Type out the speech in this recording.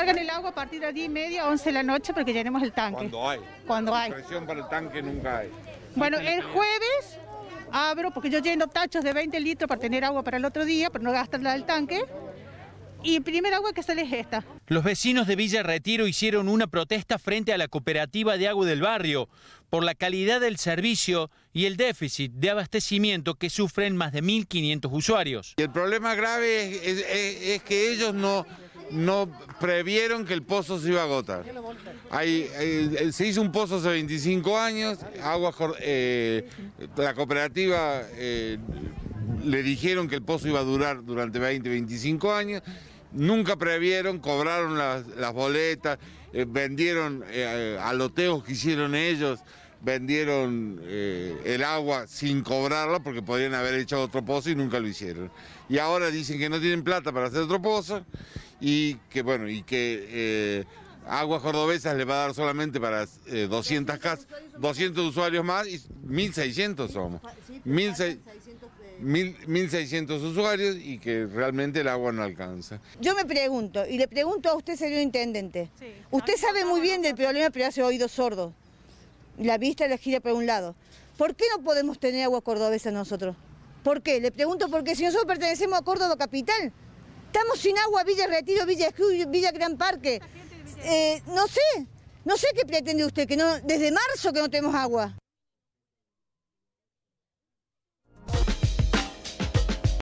Cargan el agua a partir de 10:30, 11 de la noche, porque llenemos el tanque. Cuando hay. Cuando hay. Presión para el tanque nunca hay. Bueno, el jueves abro, porque yo lleno tachos de 20 litros para tener agua para el otro día, para no gastarla del tanque. Y el primer agua que sale es esta. Los vecinos de Villa Retiro hicieron una protesta frente a la cooperativa de agua del barrio por la calidad del servicio y el déficit de abastecimiento que sufren más de 1.500 usuarios. El problema grave es que ellos no previeron que el pozo se iba a agotar. Se hizo un pozo hace 25 años, la cooperativa le dijeron que el pozo iba a durar durante 20, 25 años, nunca previeron, cobraron las boletas, vendieron aloteos que hicieron ellos, vendieron el agua sin cobrarla porque podrían haber hecho otro pozo y nunca lo hicieron. Y ahora dicen que no tienen plata para hacer otro pozo y que, bueno, y que Aguas Cordobesas le va a dar solamente para 200 casas, 200 usuarios más, y 1.600 somos. 1.600 usuarios y que realmente el agua no alcanza. Yo me pregunto, y le pregunto a usted, señor intendente, sí, usted sabe muy bien del problema, pero hace oídos sordos. La vista la gira para un lado. ¿Por qué no podemos tener agua cordobesa nosotros? ¿Por qué? Le pregunto, porque si nosotros pertenecemos a Córdoba Capital, estamos sin agua, Villa Retiro, Villa Gran Parque. No sé qué pretende usted, que no, desde marzo que no tenemos agua.